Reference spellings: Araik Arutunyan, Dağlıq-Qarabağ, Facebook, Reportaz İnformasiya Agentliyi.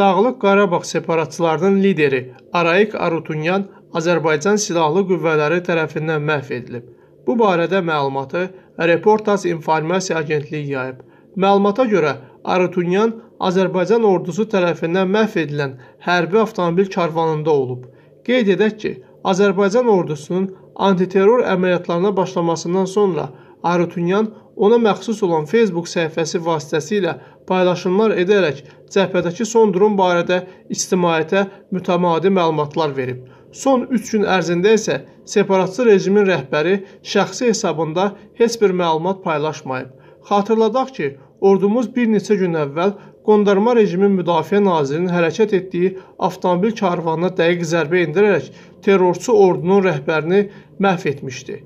Dağlıq-Qarabağ separatçılarının lideri Araik Arutunyan Azərbaycan Silahlı Qüvvələri tərəfindən məhv edilib. Bu barədə məlumatı Reportaz İnformasiya Agentliyi yayıb. Məlumata görə Arutunyan Azərbaycan ordusu tərəfindən məhv edilən hərbi avtomobil karvanında olub. Qeyd edək ki, Azərbaycan ordusunun antiterror əməliyyatlarına başlamasından sonra Arutunyan ona məxsus olan Facebook səhifəsi vasitəsilə paylaşımlar edərək cəbhədəki son durum barədə ictimaiyyətə mütəmadi məlumatlar verib. Son 3 gün ərzində isə separatçı rejimin rəhbəri şəxsi hesabında heç bir məlumat paylaşmayıb. Xatırladaq ki, ordumuz bir neçə gün əvvəl qondarma rejimin müdafiə nazirinin hərəkət etdiyi avtomobil karvanına dəqiq zərbə indirərək terrorçu ordunun rəhbərini məhv etmişdi.